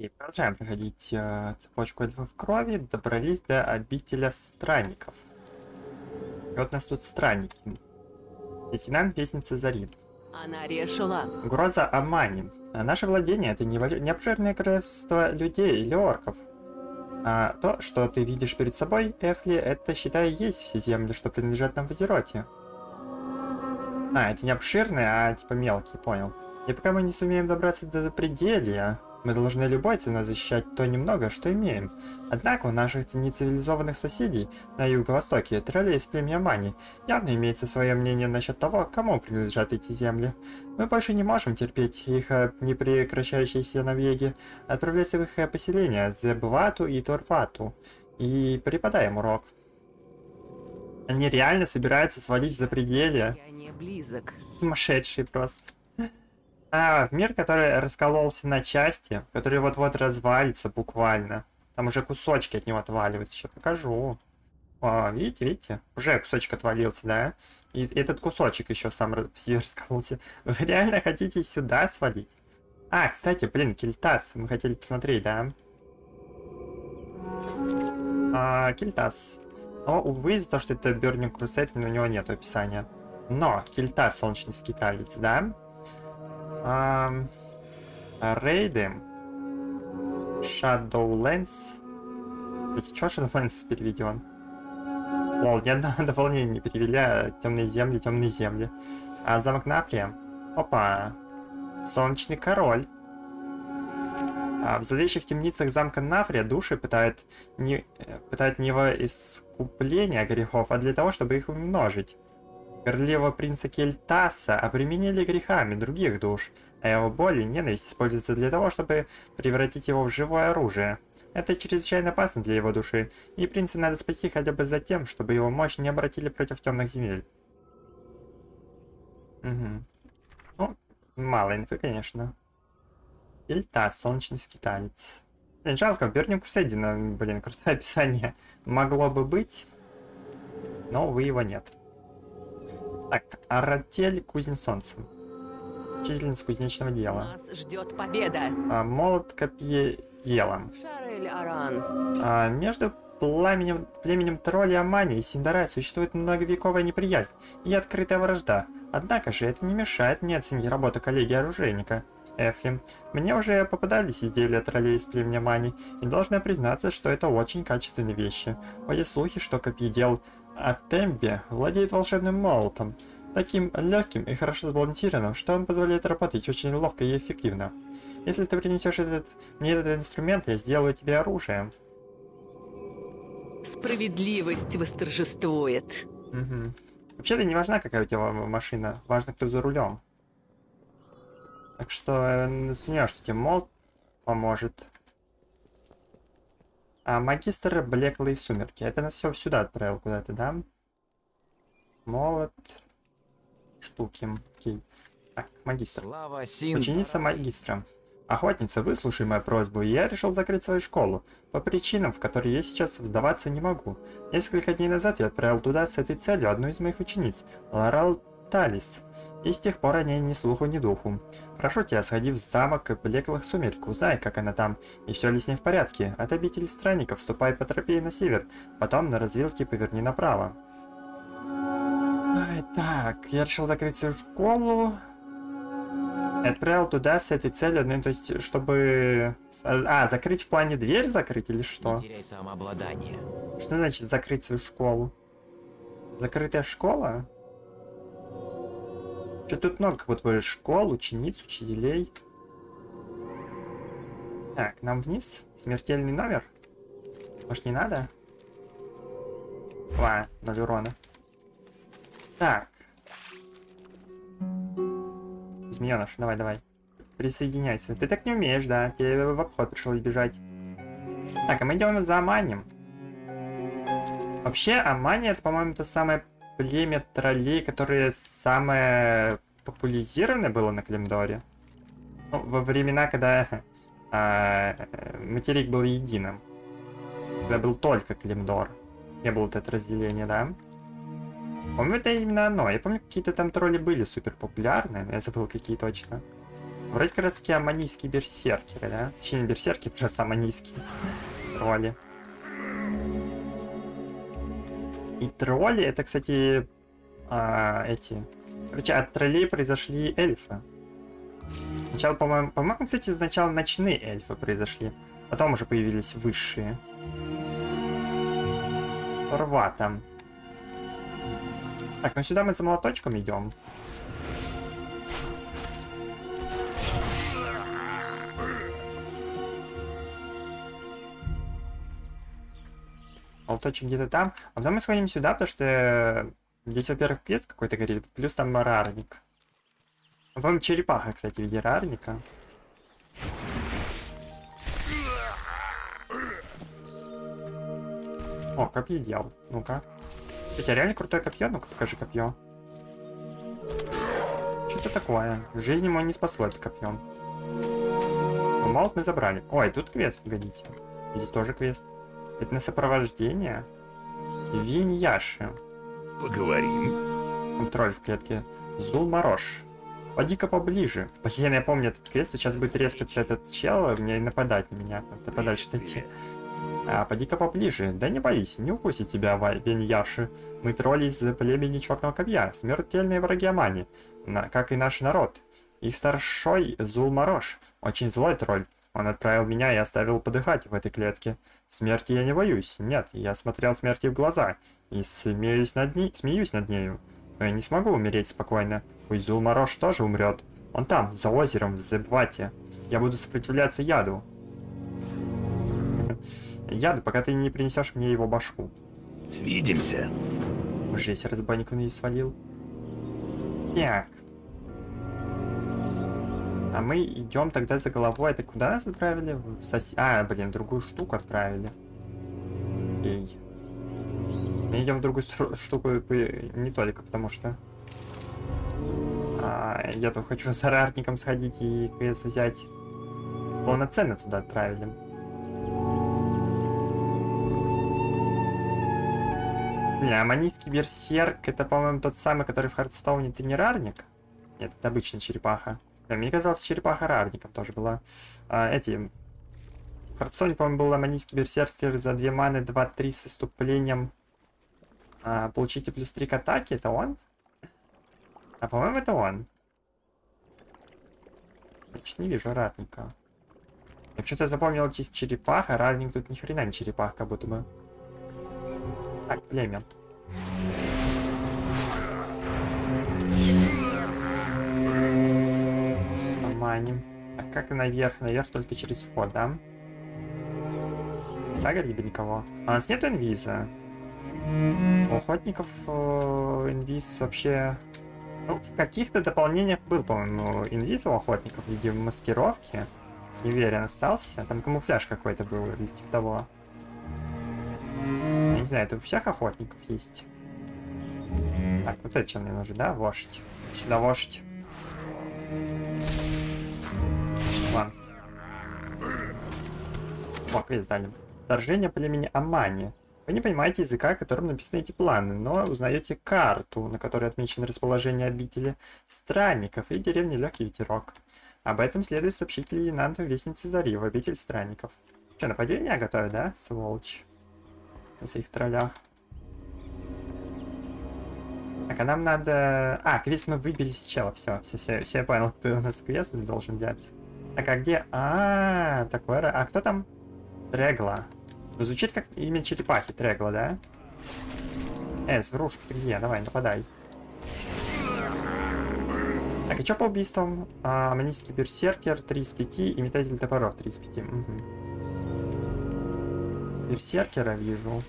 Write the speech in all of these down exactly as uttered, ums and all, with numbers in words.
И продолжаем проходить э, цепочку эльфов крови. Добрались до обителя странников. И вот нас тут странники. Лейтенант Вестница Зари. Она решила. Угроза Амани. А наше владение — это необширное королевство людей или орков. А то, что ты видишь перед собой, Эфли, это, считай, есть все земли, что принадлежат нам в Азероте. А, это не обширные, а типа мелкие, понял. И пока мы не сумеем добраться до запределья, мы должны любой ценой защищать то немного, что имеем. Однако у наших нецивилизованных соседей на юго-востоке троллей из племени Амани явно имеется свое мнение насчет того, кому принадлежат эти земли. Мы больше не можем терпеть их непрекращающиеся набеги, отправляясь в их поселения Зеб'Ватху и Тор'Ватху, и преподаем урок. Они реально собираются сводить за пределы. Я не близок. Сумасшедший просто. А, мир, который раскололся на части, который вот-вот развалится буквально. Там уже кусочки от него отваливаются. Сейчас покажу. О, видите, видите? Уже кусочек отвалился, да? И этот кусочек еще сам по себе раскололся. Вы реально хотите сюда свалить? А, кстати, блин, Кель'тас. Мы хотели посмотреть, да? А, Кель'тас. Но, увы, из-за того, что это Бёрнинг Курсетт, у него нет описания. Но Кель'тас, солнечный скиталец, да? Um, рейды Шадоуленс. Ведь чё Шадоуленс переведен? Лол, ни одного дополнения не перевели. А темные земли, темные земли. А замок Нафрия. Опа. Солнечный король. А в зловещих темницах замка Нафрия души пытают не, пытают не во искупление грехов, а для того, чтобы их умножить. Королева принца Кель'таса обременили грехами других душ, а его боль и ненависть используются для того, чтобы превратить его в живое оружие. Это чрезвычайно опасно для его души, и принца надо спасти хотя бы за тем, чтобы его мощь не обратили против темных земель. Угу. Ну, мало инфы, конечно. Кель'тас, солнечный скиталец. Блин, жалко, Бёрнинг Курсетт, блин, крутое описание. Могло бы быть, но, увы, его нет. Так, Аратель, Кузнь Солнца. Учительница кузнечного дела. Нас ждет победа. А, молот копье делом. Шарель Аран. А, между пламенем, племенем троллей Амани и Синдара существует многовековая неприязнь и открытая вражда. Однако же это не мешает мне оценить работу коллеги-оружейника. Эфли, мне уже попадались изделия троллей из племени Амани, и должна признаться, что это очень качественные вещи. Ходят слухи, что копьедел Атембе владеет волшебным молотом, таким легким и хорошо сбалансированным, что он позволяет работать очень ловко и эффективно. Если ты принесешь этот, мне этот инструмент, я сделаю тебе оружием. Справедливость восторжествует. Угу. Вообще-то не важна, какая у тебя машина, важно, кто за рулем. Так что не сомневаюсь, что тебе молот поможет. А магистр Блеклые Сумерки. Это нас все сюда отправил куда-то, да? Молот. Штуки. Окей. Так, магистр. Слава Ученица магистра. Охотница, выслушай мою просьбу. Я решил закрыть свою школу. По причинам, в которые я сейчас вдаваться не могу. Несколько дней назад я отправил туда с этой целью одну из моих учениц. Ларал Талис. И с тех пор о ней ни слуху, ни духу. Прошу тебя, сходи в замок Блеклых Сумерек, узнай, как она там, и все ли с ней в порядке. От обители странников ступай по тропе на север, потом на развилке поверни направо. Так, я решил закрыть свою школу. Отправил туда с этой целью, ну, то есть, чтобы... А, закрыть в плане дверь закрыть или что? Не теряй самообладание. Что значит закрыть свою школу? Закрытая школа? Что тут много, как будто школ, учениц, учителей. Так, нам вниз. Смертельный номер. Может, не надо? Ла, ноль урона. Так. Змеёныш, давай, давай. Присоединяйся. Ты так не умеешь, да? Тебе в обход пришлось бежать. Так, а мы идем за Аманием. Вообще, Амани — это, по-моему, то самое... племя троллей, которое самое популяризированное было на Калимдоре. Ну, во времена, когда э, материк был единым. Когда был только Калимдор. Не было вот это разделение, да? По-моему, это именно оно. Я помню, какие-то там тролли были супер популярные, но я забыл, какие точно. Вроде как раз таки аманийские берсеркеры, да? Точнее, не берсерки, просто аманийские тролли. И тролли, это, кстати, а, эти... Короче, от троллей произошли эльфы. Сначала, по-моему, по-моему, кстати, сначала ночные эльфы произошли. Потом уже появились высшие. Тор'Ватху. Так, ну сюда мы за молоточком идем. Молоточек где-то там. А потом мы сходим сюда, потому что здесь, во-первых, лес какой-то горит, плюс там рарник. А, по-моему, черепаха, кстати, в виде рарника. О, копье дел. Ну-ка. У тебя реально крутое копье? Ну-ка, покажи копье. Что-то такое. Жизнь ему не спасло это копье. Но молот мы забрали. Ой, тут квест, погодите. Здесь тоже квест. Это на сопровождение. Виньяши. Поговорим. Контроль в клетке. Зул'Марош. Поди-ка поближе. Блин, я помню этот квест. Сейчас будет резкаться этот чел, мне нападать на меня. Надо подальше идти. А, поди-ка поближе. Да не боись, не укусит тебя, Виньяши. Мы тролли из племени Черного Копья. Смертельные враги Амани. На, как и наш народ. Их старшой Зул'Марош. Очень злой тролль. Он отправил меня и оставил подыхать в этой клетке. Смерти я не боюсь. Нет, я смотрел смерти в глаза. И смеюсь над ней, смеюсь над нею. Но я не смогу умереть спокойно. Пусть Зул'Марош тоже умрет. Он там, за озером, в Зеб'Ватхе. Я буду сопротивляться яду. Яду, пока ты не принесешь мне его башку. Свидимся. Жесть, разбойник он и свалил. Так. А мы идем тогда за головой. Это куда нас отправили? В сос... А, блин, другую штуку отправили. Окей. Мы идем в другую штуку не только потому что... А, я тут хочу с арартником сходить и квест взять. Полноценно туда отправили. Бля, аманийский берсерк, это, по-моему, тот самый, который в Хардстоуне, ты не рарник? Нет, это обычная черепаха. Да, мне казалось, черепаха рарником тоже была. А, эти... В Хардстоуне, по-моему, был аманийский берсеркер за две маны, два-три с иступлением. А, получите плюс три к атаке, это он? А, по-моему, это он. Почти не вижу ратника. Я почему-то запомнил здесь черепаха, рарник тут ни хрена не черепах, как будто бы. Так, племя. Поманим. А как наверх? Наверх только через вход, да? Сага либо никого. А у нас нет инвиза. У охотников инвиз вообще... Ну, в каких-то дополнениях был, по-моему, инвиз у охотников в виде маскировки. Не уверен, остался. Там камуфляж какой-то был или типа того. Я не знаю, это у всех охотников есть. Так, вот это чем мне нужно, да? Вождь. Сюда вождь. Ладно. О, квест дали. Вторжение племени Амани. Вы не понимаете языка, которым написаны эти планы, но узнаете карту, на которой отмечено расположение обители странников и деревни Легкий Ветерок. Об этом следует сообщить лейтенанту Вестницы Зари в обитель странников. Что, нападение готовят, да, сволочь? На своих троллях. Так, а нам надо... А, квест мы выбили с чела, все, все, все, все, я понял, кто у нас квест должен взять. Так, а где... А, такой... А кто там? Трегла. Звучит как имя черепахи, Трегла, да? Э, Сврушка, ты где? Давай, нападай. Так, и что по убийствам? А, аманийский берсеркер три из пяти и метатель топоров три из пяти. Угу. Берсеркера вижу.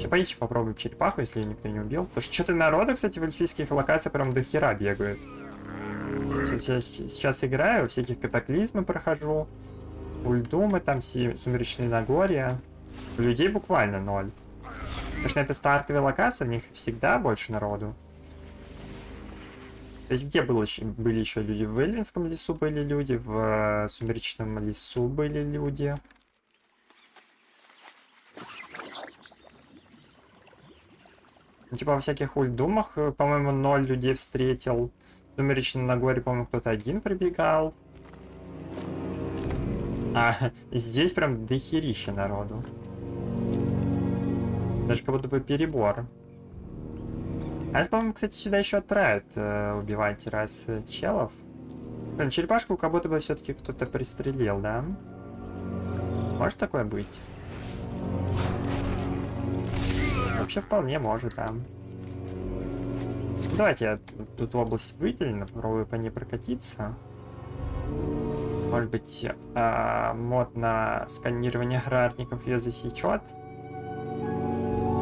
Чапаичи попробуем черепаху, если ее никто не убил. Потому что что-то народу, кстати, в эльфийских локациях прям до хера бегает. Сейчас, сейчас играю, всяких катаклизмы прохожу, ульдумы, там сумеречные Нагорья. Людей буквально ноль. Потому что это стартовые локации, в них всегда больше народу. То есть где было, были еще люди? В Эльвинском лесу были люди, в Сумеречном лесу были люди. Типа во всяких ульдумах, по-моему, ноль людей встретил. В Сумеречном Нагоре, по-моему, кто-то один прибегал. А здесь прям дохерища народу. Даже как будто бы перебор. А это, по-моему, кстати, сюда еще отправят э, убивать раз э, челов. Блин, черепашку как будто бы все-таки кто-то пристрелил, да? Может такое быть? Вообще вполне может, да. Давайте я тут область выделена, попробую по ней прокатиться. Может быть, э, мод на сканирование аграрников ее засечет?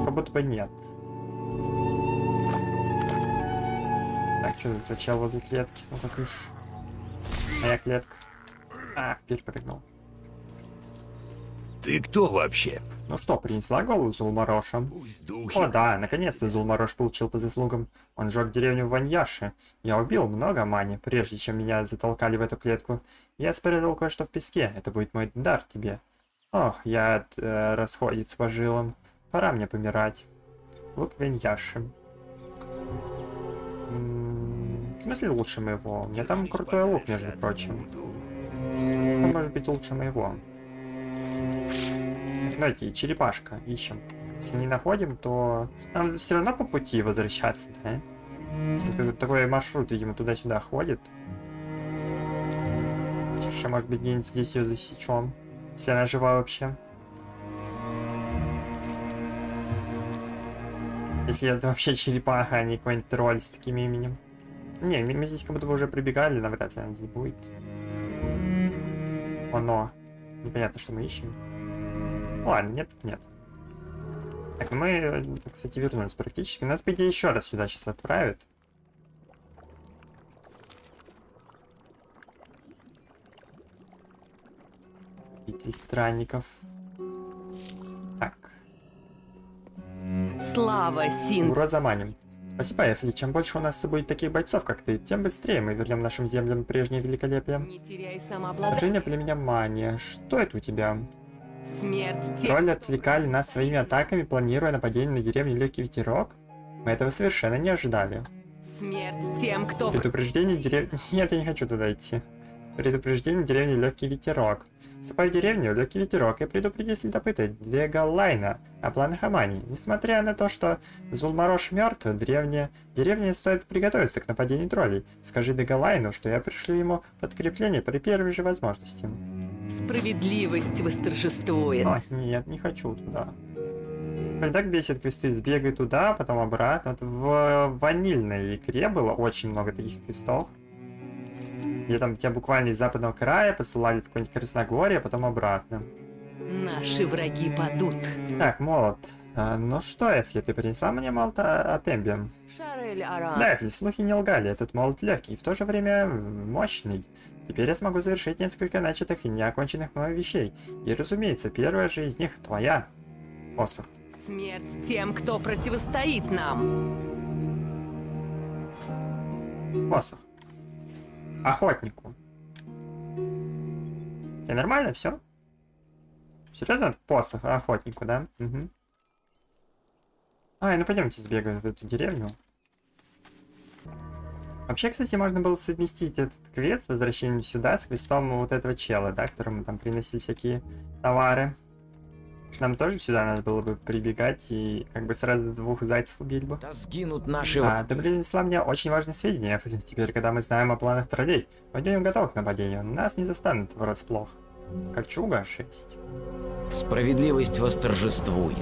Как будто бы нет. Так, что тут за чел возле клетки? Ну-ка, кыш. Моя клетка. А, перепрыгнул. Ты кто вообще? Ну что, принесла голову Зул'Мароша? О да, наконец-то Зул'Марош получил по заслугам. Он сжег деревню Ваньяши. Я убил много Амани, прежде чем меня затолкали в эту клетку. Я спрятал кое-что в песке. Это будет мой дар тебе. Ох, я от э, расходец по жилам. Пора мне помирать. Лук Ваньяши. В смысле лучше моего? У меня там крутой лук, между прочим. Он может быть лучше моего. Давайте, черепашка, ищем. Если не находим, то... Нам все равно по пути возвращаться, да? Если такой маршрут, видимо, туда-сюда ходит. Еще, может быть, где-нибудь здесь ее засечем. Если она жива вообще. Если это вообще черепаха, а не какой-нибудь тролль с таким именем. Не, мы здесь как будто бы уже прибегали, навряд ли она здесь будет. Оно. Непонятно, что мы ищем. Ладно, нет, нет. Так, ну мы, кстати, вернулись практически. Нас бы еще раз сюда сейчас отправят. Петель странников. Так. Слава Син. Ура, заманим. Спасибо, Эфли. Чем больше у нас будет таких бойцов, как ты, тем быстрее мы вернем нашим землям прежнее великолепие. Не теряй самообладание. Женя, племя Мания. Что это у тебя? Смерть. Тролли отвлекали нас своими атаками, планируя нападение на деревню Легкий Ветерок. Мы этого совершенно не ожидали. Смерть тем, кто... Предупреждение деревни... Нет, я не хочу туда идти. Предупреждение деревни Легкий Ветерок. Вступай в деревню Легкий Ветерок и предупреди следопыта Дагалайна о планах Амани. Несмотря на то, что Зул'Марош мертв, древне... деревне стоит приготовиться к нападению троллей. Скажи Дагалайну, что я пришлю ему подкрепление при первой же возможности. Справедливость восторжествует. О, нет, не хочу туда. Меня так бесит квесты. Сбегай туда, потом обратно. Вот в ванильной икре было очень много таких квестов. Где там тебя буквально из западного края посылали в какое-нибудь Красногорье, а потом обратно. Наши враги падут. Так, молот. А, ну что, Эфли, ты принесла мне молот от Эмби? Шарель Аран. Да, Эфли, слухи не лгали. Этот молот легкий и в то же время мощный. Теперь я смогу завершить несколько начатых и неоконченных мной вещей. И, разумеется, первая же из них твоя. Посох. Смерть тем, кто противостоит нам. Посох. Охотнику. И нормально все? Серьезно? Посох охотнику, да? Угу. Ай, ну пойдемте сбегаем в эту деревню. Вообще, кстати, можно было совместить этот квест с возвращением сюда с квестом вот этого чела, да, которому там приносили всякие товары. Потому что нам тоже сюда надо было бы прибегать и как бы сразу двух зайцев убить бы. Да сгинут наши... А, ты принесла мне очень важные сведения. Теперь, когда мы знаем о планах троллей, мы будем готовы к нападению. Нас не застанут врасплох. Кольчуга шесть. Справедливость восторжествует.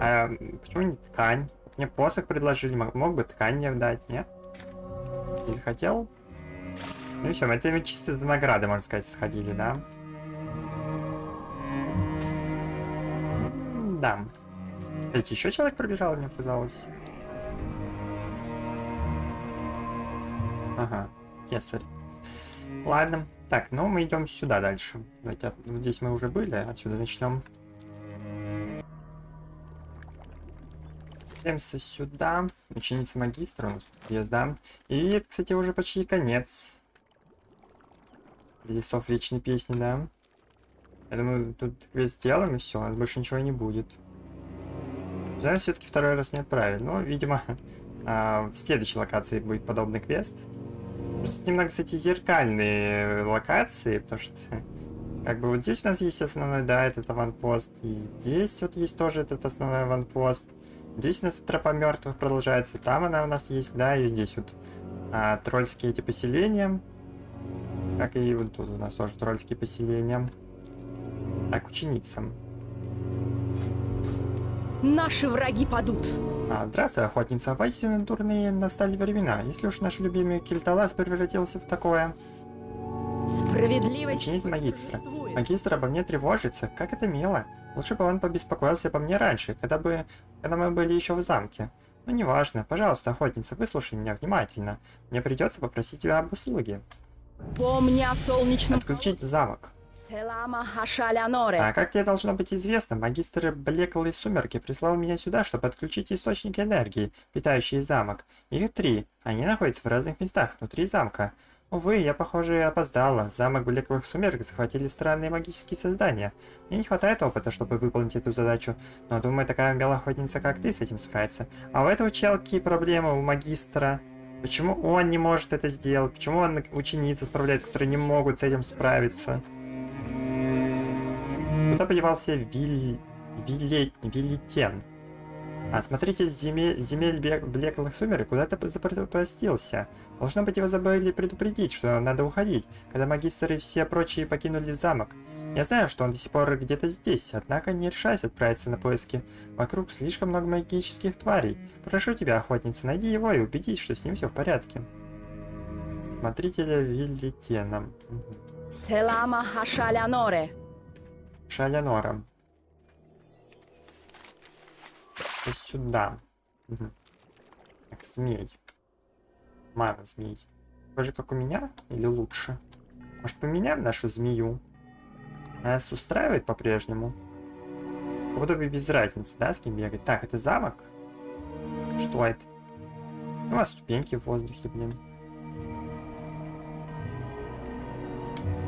А почему не ткань? Мне посох предложили, мог, мог бы ткань мне дать, нет? Не захотел. Ну и все, это мы чисто за награды, можно сказать, сходили, да? Да. Кстати, еще человек пробежал, мне казалось. Ага, кесарь. Ладно. Так, ну мы идем сюда дальше. Давайте, от... здесь мы уже были, отсюда начнем. Идемся сюда. Ученица магистра у нас тут есть, да. И это, кстати, уже почти конец. Лесов Вечной Песни, да. Я думаю, тут квест сделаем и все, больше ничего не будет. Жаль, все-таки второй раз не отправили. Но, видимо, в следующей локации будет подобный квест. Просто немного, кстати, зеркальные локации, потому что как бы вот здесь у нас есть основной, да, этот аванпост. И здесь вот есть тоже этот основной аванпост. Здесь у нас тропа мертвых продолжается. Там она у нас есть, да, и здесь вот а, трольские эти поселения. Так и вот тут у нас тоже трольские поселения. Так, ученицам. Наши враги падут. А, здравствуй, охотница. Воистину дурные настали времена. Если уж наш любимый Кель'тас превратился в такое... Справедливость. Ученица магистра. Магистр обо мне тревожится. Как это мило. Лучше бы он побеспокоился обо мне раньше, когда бы, когда мы были еще в замке. Но неважно. Пожалуйста, охотница, выслушай меня внимательно. Мне придется попросить тебя об услуге. Помни о солнечном... Отключить замок. Селама аша ля норе. А как тебе должно быть известно, магистр Блеклые Сумерки прислал меня сюда, чтобы отключить источник энергии, питающий замок. Их три. Они находятся в разных местах внутри замка. Увы, я, похоже, опоздала. Замок Блеклых Сумерек захватили странные магические создания. Мне не хватает опыта, чтобы выполнить эту задачу, но думаю, такая умелая охотница, как ты, с этим справится. А у этого челки проблемы, у магистра. Почему он не может это сделать? Почему он учениц отправляет, которые не могут с этим справиться? Куда подевался Виль... Вилли... Виллитен? А смотрите, земель, земель Блеклых Сумерек куда-то запропастился. Должно быть, его забыли предупредить, что надо уходить, когда магистры и все прочие покинули замок. Я знаю, что он до сих пор где-то здесь, однако не решаюсь отправиться на поиски. Вокруг слишком много магических тварей. Прошу тебя, охотница, найди его и убедись, что с ним все в порядке. Смотрителя Виллитена. Селама аша ля норе. Шалянора. Сюда. Угу. Так, змей. Мана змей. Такой же, как у меня? Или лучше? Может, поменяем нашу змею? Она нас устраивает по-прежнему? Буду без разницы, да, с кем бегать? Так, это замок? Что это? Ну, а ступеньки в воздухе, блин.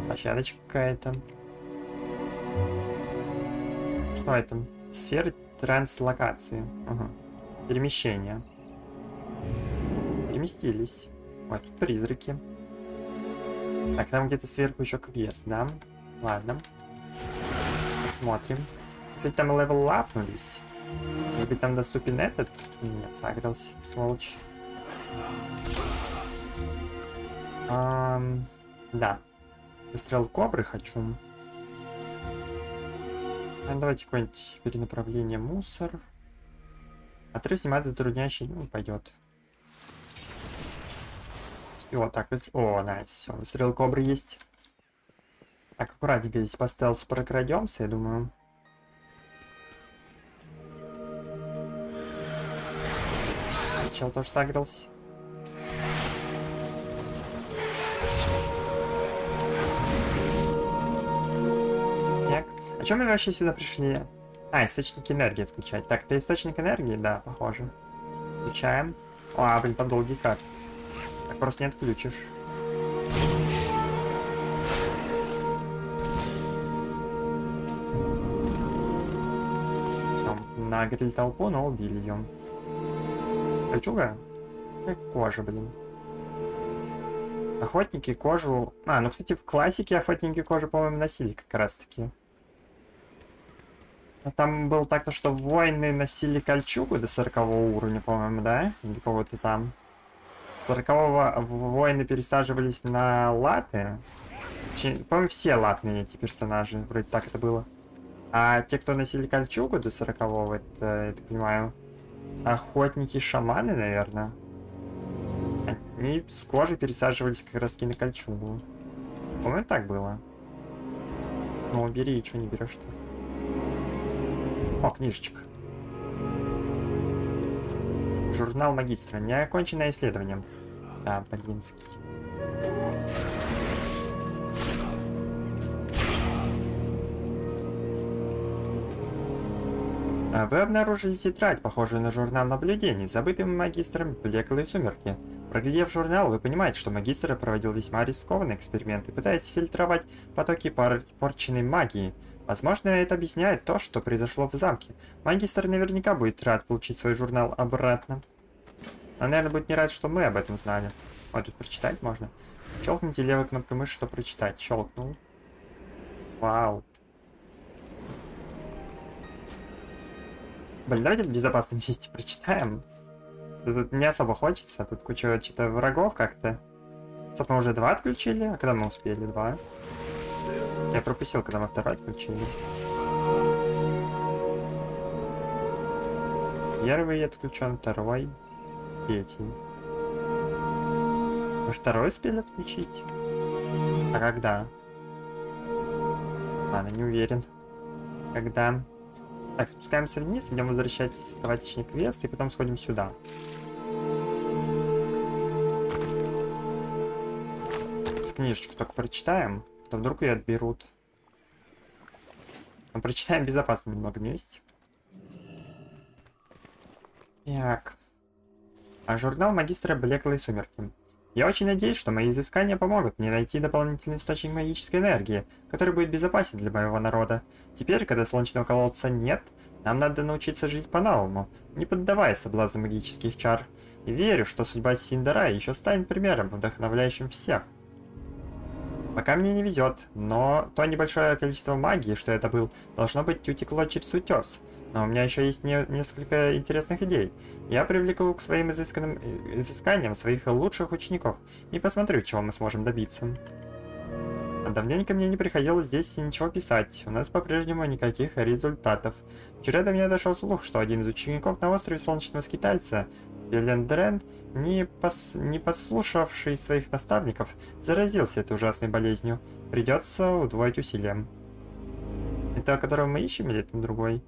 Площадочка какая-то. Что это? Сферы транслокации. Угу. Перемещение. Переместились. Вот, призраки. Так, там где-то сверху еще квест, да? Ладно. Посмотрим. Кстати, там левел лапнулись. Может быть, там доступен этот? Нет, сагрился, сволочь. А, да. Выстрел кобры хочу. Давайте какое-нибудь перенаправление мусор. Отрыв снимает затрудняющий, ну, пойдет. И вот так, выстр... О, найс, все, выстрел кобры есть. Так, аккуратненько здесь по стелсу прокрадемся, я думаю. Чел тоже сагрился. А чем мы вообще сюда пришли? А, источник энергии отключать. Так, это источник энергии? Да, похоже. Включаем. О, блин, там долгий каст. Так просто не отключишь. Всё, нагрели толпу, но убили ее. Кольчуга? Как кожа, блин. Охотники кожу... А, ну, кстати, в классике охотники кожу, по-моему, носили как раз-таки. Там было так-то, что воины носили кольчугу до сорокового уровня, по-моему, да? Или кого-то там. сорокового воины пересаживались на латы. По-моему, все латные эти персонажи. Вроде так это было. А те, кто носили кольчугу до сорокового, это, я так понимаю, охотники-шаманы, наверное. Они с кожи пересаживались как раз-таки на кольчугу. По-моему, так было. Ну, бери, что не берешь-то. О, книжечка. Журнал магистра. Неоконченное исследование. Да, Богинский. Вы обнаружили тетрадь, похожую на журнал наблюдений, забытым магистром Блеклые Сумерки. Проглядев журнал, вы понимаете, что магистр проводил весьма рискованные эксперименты, пытаясь фильтровать потоки пар... порченной магии. Возможно, это объясняет то, что произошло в замке. Магистр наверняка будет рад получить свой журнал обратно. Он, наверное, будет не рад, что мы об этом знали. Вот тут прочитать можно. Щелкните левой кнопкой мыши, чтобы прочитать. Щелкнул. Вау. Блин, давайте в безопасном месте прочитаем. Тут не особо хочется. Тут куча что-то врагов как-то. Собственно, уже два отключили. А когда мы успели? Два. Я пропустил, когда мы второй отключили. Первый отключен, второй, третий. Вы второй успели отключить? А когда? Ладно, не уверен. Когда... Так, спускаемся вниз, идем возвращать даватичный квест, и потом сходим сюда. С книжечку только прочитаем, то вдруг ее отберут. Но прочитаем безопасно немного вместе. Так. А журнал магистра Блеклые Сумерки. Я очень надеюсь, что мои изыскания помогут мне найти дополнительный источник магической энергии, который будет безопасен для моего народа. Теперь, когда солнечного колодца нет, нам надо научиться жить по-новому, не поддаваясь соблазну магических чар. И верю, что судьба Синдара еще станет примером, вдохновляющим всех. Пока мне не везет, но то небольшое количество магии, что я добыл, должно быть утекло через утес. Но у меня еще есть не, несколько интересных идей. Я привлеку к своим изысканным, изысканиям своих лучших учеников и посмотрю, чего мы сможем добиться. Давненько мне не приходилось здесь ничего писать. У нас по-прежнему никаких результатов. Вчера до меня дошел слух, что один из учеников на острове Солнечного Скитальца, Феллен Дрен, не, пос... не послушавший своих наставников, заразился этой ужасной болезнью. Придется удвоить усилия. Это, которого мы ищем, или это другой?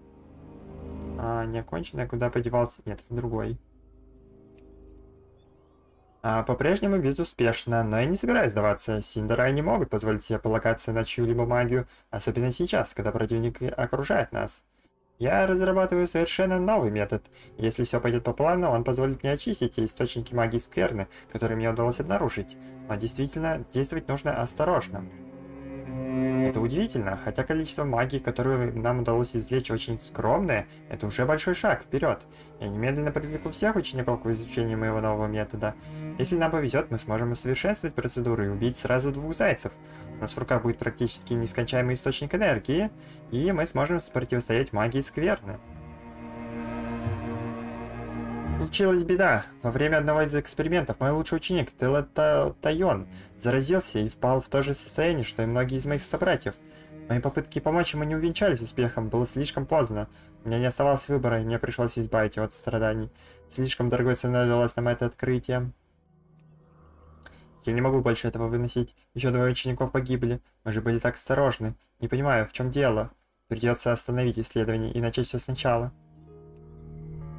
А, неоконченная, куда подевался? Нет, это другой. А, по-прежнему безуспешно, но я не собираюсь сдаваться. Синдорай не могут позволить себе полагаться на чью-либо магию, особенно сейчас, когда противник окружает нас. Я разрабатываю совершенно новый метод. Если все пойдет по плану, он позволит мне очистить те источники магии скверны, которые мне удалось обнаружить. Но действительно, действовать нужно осторожно. Это удивительно, хотя количество магии, которую нам удалось извлечь, очень скромное, это уже большой шаг вперед. Я немедленно привлеку всех учеников к изучению моего нового метода. Если нам повезет, мы сможем усовершенствовать процедуру и убить сразу двух зайцев. У нас в руках будет практически нескончаемый источник энергии, и мы сможем противостоять магии скверны. Случилась беда. Во время одного из экспериментов мой лучший ученик, Телета Тайон, заразился и впал в то же состояние, что и многие из моих собратьев. Мои попытки помочь ему не увенчались успехом, было слишком поздно. У меня не оставалось выбора, и мне пришлось избавить его от страданий. Слишком дорогой ценой далось нам это открытие. Я не могу больше этого выносить. Еще двое учеников погибли. Мы же были так осторожны. Не понимаю, в чем дело. Придется остановить исследование и начать все сначала.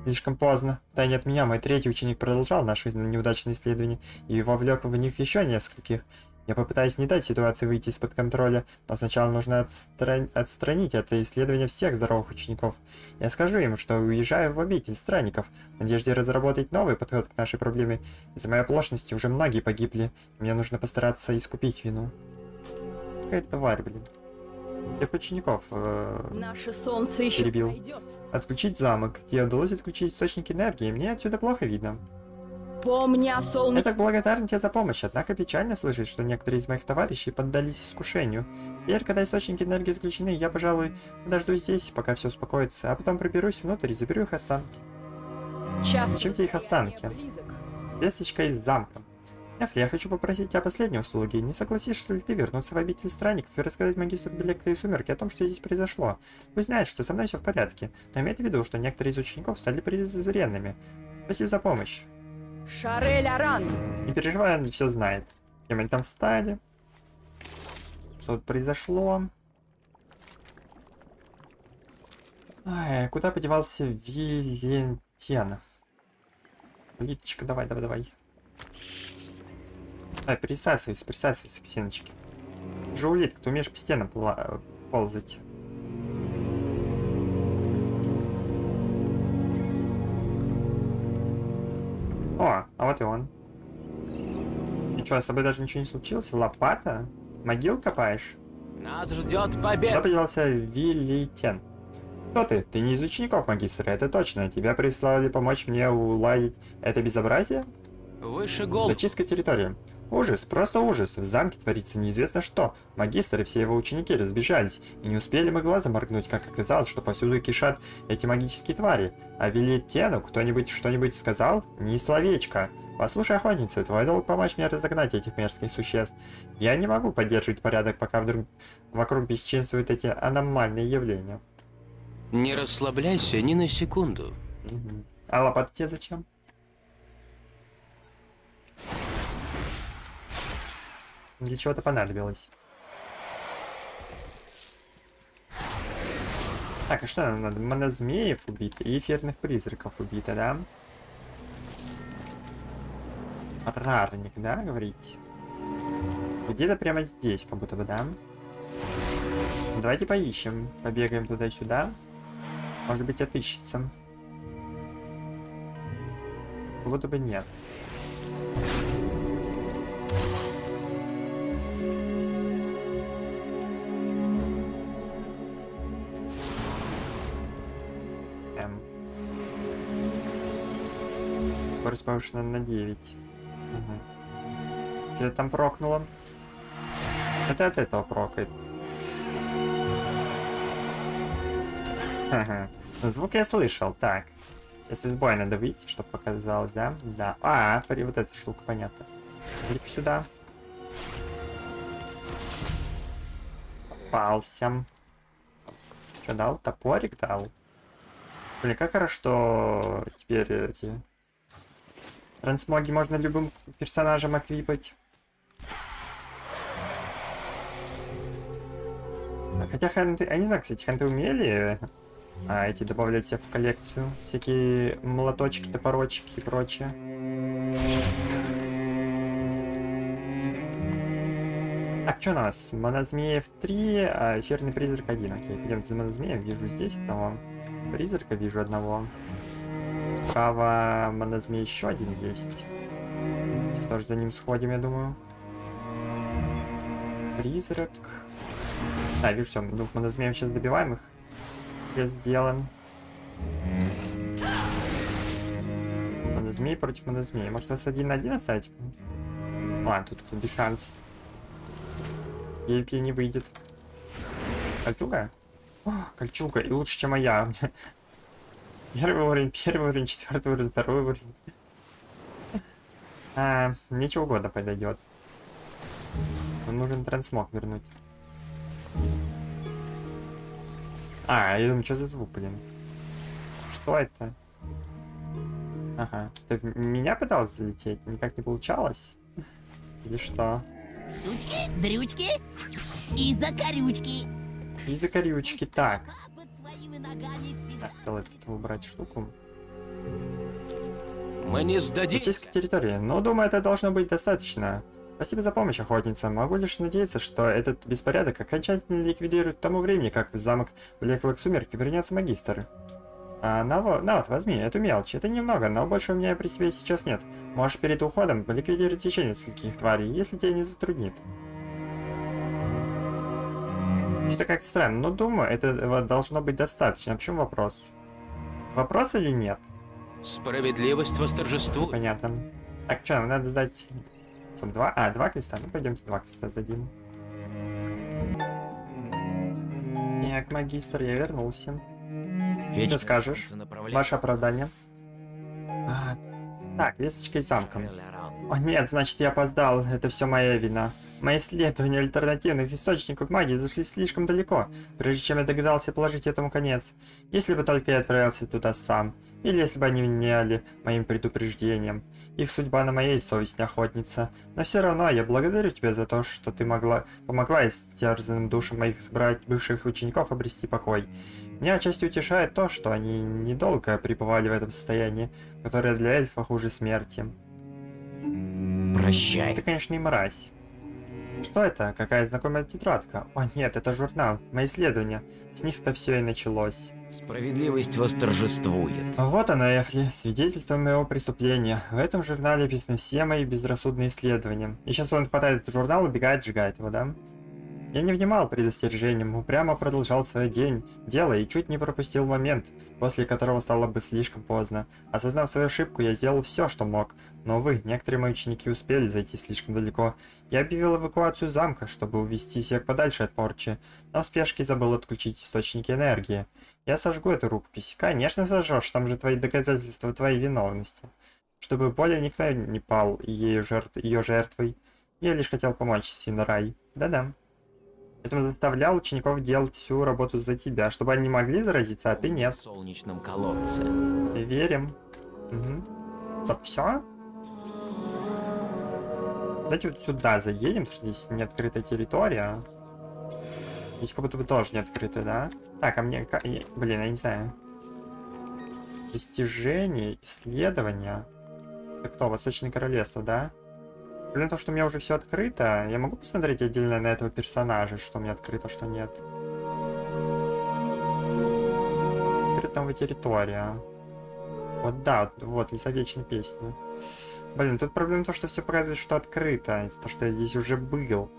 Слишком поздно. Втайне от меня мой третий ученик продолжал наши неудачные исследования и вовлек в них еще нескольких. Я попытаюсь не дать ситуации выйти из-под контроля, но сначала нужно отстра... отстранить от исследования всех здоровых учеников. Я скажу им, что уезжаю в обитель странников, в надежде разработать новый подход к нашей проблеме. Из-за моей оплошности уже многие погибли, и мне нужно постараться искупить вину. Какая-то тварь, блин. Тех учеников э Наше солнце еще перебил. Зайдет. Отключить замок. Тебе удалось отключить источник энергии. Мне отсюда плохо видно. Помни о солнце. Я так благодарен тебе за помощь. Однако печально слышать, что некоторые из моих товарищей поддались искушению. Теперь, когда источники энергии отключены, я, пожалуй, подожду здесь, пока все успокоится, а потом проберусь внутрь и заберу их останки. Зачем тебе их останки? Весточка из замка. Нафли, я хочу попросить тебя о последней услуге. Не согласишься ли ты вернуться в обитель странников и рассказать магистру Блеклые Сумерки о том, что здесь произошло? Пусть знает, что со мной все в порядке, но имеет в виду, что некоторые из учеников стали презренными. Спасибо за помощь. Шарель Аран! Не переживай, он все знает. Кем они там стали? Что произошло? Ай, куда подевался Виллитен? Литочка, давай, давай, давай. Давай, присасывайся, присасывайся к стеночке. Жаулит, ты умеешь по стенам ползать. О, а вот и он. Ничего, с тобой даже ничего не случилось? Лопата? Могил копаешь? Нас ждет победа. Куда подевался Виллитен? Кто ты? Ты не из учеников магистра, это точно. Тебя прислали помочь мне уладить это безобразие? Выше голову. Зачистка территории. Ужас, просто ужас. В замке творится неизвестно что. Магистр и все его ученики разбежались. И не успели мы глазом моргнуть, как оказалось, что повсюду кишат эти магические твари. А Виллитену кто-нибудь что-нибудь сказал? Ни словечко. Послушай, охотница, твой долг помочь мне разогнать этих мерзких существ. Я не могу поддерживать порядок, пока вдруг вокруг бесчинствуют эти аномальные явления. Не расслабляйся ни на секунду. Угу. А лопата тебе зачем? Для чего-то понадобилось. Так, а что нам надо? Монозмеев убито и эфирных призраков убито, да? Рарник, да, говорить? Где-то прямо здесь, как будто бы, да? Давайте поищем. Побегаем туда-сюда. Может быть, отыщется. Как будто бы нет. Скорость повышена на девять. Угу. Что-то там прокнуло. Это от этого прокает. Ха-ха. Звук я слышал. Так. Если с боя надо выйти, чтобы показалось, да? Да. А, при вот эта штука, понятно. Иди-ка сюда. Попался. Что дал? Топорик дал? Блин, как хорошо, что теперь эти... трансмоги можно любым персонажем аквипать. Хотя ханты... Я не знаю, кстати, ханты умели а, эти добавлять себе в коллекцию. Всякие молоточки, топорочки и прочее. Так, что у нас? Монозмеев три, а эфирный призрак один. Окей, пойдемте за монозмеев. Вижу здесь одного. Призрака вижу одного. Справа монозмей еще один есть. Сейчас тоже за ним сходим, я думаю. Призрак. Да, вижу, все, двух монозмеев сейчас добиваем их. Я сделан. Монозмей против монозмея. Может, нас один на один оставить? Ладно, тут без шансов. Ей не выйдет. Кольчуга? О, кольчуга, и лучше, чем моя. Первый уровень, первый уровень, четвертый уровень, второй уровень. А, ничего угодно подойдет. Нам нужен трансмог вернуть. А, я думаю, что за звук, блин? Что это? Ага. Ты в меня пытался залететь? Никак не получалось? Или что? Сучки, дрючки и закорючки. И закорючки, так. Так, давай тут убрать штуку. Мы не сдадимся. Зачистка территории. Но, думаю, это должно быть достаточно. Спасибо за помощь, охотница. Могу лишь надеяться, что этот беспорядок окончательно ликвидирует к тому времени, как в замок Блеклых Сумерек вернется магистр. А, на, во... на вот, возьми, эту мелочь. Это немного, но больше у меня при себе сейчас нет. Можешь перед уходом ликвидировать еще нескольких тварей, если тебя не затруднит. Что-то как-то странно, но думаю, этого должно быть достаточно. А почему вопрос? Вопрос или нет? Справедливость восторжествует. Понятно. Так, что, нам надо сдать... Два... А, два квеста. Ну, пойдемте два квеста сдадим. Так, магистр, я вернулся. Вечная. Что скажешь? Ваше оправдание. А, так, весточка из замка. О нет, значит я опоздал, это все моя вина. Мои исследования альтернативных источников магии зашли слишком далеко, прежде чем я догадался положить этому конец. Если бы только я отправился туда сам, или если бы они вняли моим предупреждением. Их судьба на моей совести, охотница. Но все равно я благодарю тебя за то, что ты могла помогла истерзанным душам моих бывших учеников обрести покой. Меня отчасти утешает то, что они недолго пребывали в этом состоянии, которое для эльфа хуже смерти. Прощай. Ты, конечно, и мразь. Что это? Какая знакомая тетрадка? О нет, это журнал. Мои исследования. С них-то все и началось. Справедливость восторжествует. Вот она, Эфли, свидетельство моего преступления. В этом журнале описаны все мои безрассудные исследования. И сейчас он хватает этот журнал, убегает, сжигает его, да? Я не внимал предостережениям, упрямо продолжал свой день, дело и чуть не пропустил момент, после которого стало бы слишком поздно. Осознав свою ошибку, я сделал все, что мог, но, увы, некоторые мои ученики успели зайти слишком далеко. Я объявил эвакуацию замка, чтобы увести всех подальше от порчи, но в спешке забыл отключить источники энергии. Я сожгу эту рукопись. Конечно, сожжешь, там же твои доказательства твоей виновности. Чтобы более никто не пал ее жертв... ее жертвой. Я лишь хотел помочь Синдорай. Да-да. Поэтому заставлял учеников делать всю работу за тебя, чтобы они могли заразиться, а ты нет. В солнечном колодце. Верим. Угу. Стоп, все? Давайте вот сюда заедем, потому что здесь не открытая территория. Здесь как будто бы тоже не открытая, да? Так, а мне... Блин, я не знаю. Достижение, исследования. Это кто? Восточное королевство, да? Блин, то, что у меня уже все открыто, я могу посмотреть отдельно на этого персонажа, что у меня открыто, что нет. Открыта новая территория. Вот да, вот, Леса Вечной песни. Блин, тут проблема в том, что все показывает, что открыто, то, что я здесь уже был.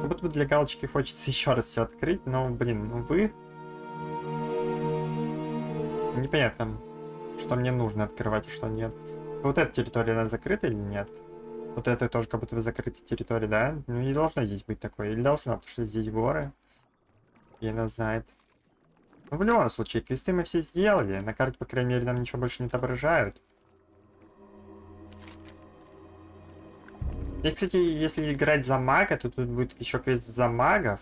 Как будто бы для галочки хочется еще раз все открыть, но, блин, увы. Непонятно. Что мне нужно открывать, а что нет. Вот эта территория, она закрыта или нет? Вот это тоже как будто бы закрытая территория, да? Ну не должно здесь быть такое. Или должно, потому что здесь горы. И она знает. Ну, в любом случае, квесты мы все сделали. На карте, по крайней мере, нам ничего больше не отображают. И, кстати, если играть за мага, то тут будет еще квест за магов.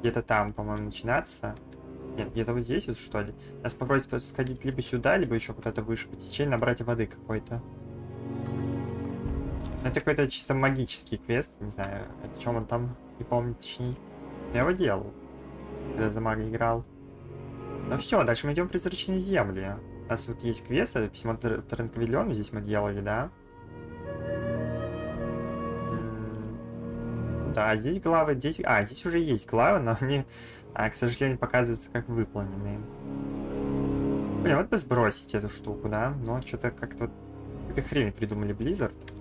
Где-то там, по-моему, начинаться. Нет, где-то вот здесь вот, что ли? Нас попросят сходить либо сюда, либо еще куда-то выше по течению, набрать воды какой-то. Это какой-то чисто магический квест, не знаю, о чем он там, не помню точнее. Я его делал, когда за мага играл. Ну все, дальше мы идем в Призрачные земли. У нас тут есть квест, это письмо Транквиллиону здесь мы делали, да? Да, здесь главы, здесь... А, здесь уже есть главы, но они, а, к сожалению, показываются как выполненные. Блин, вот бы сбросить эту штуку, да? Но что-то как-то... Какую-то хрень придумали Blizzard.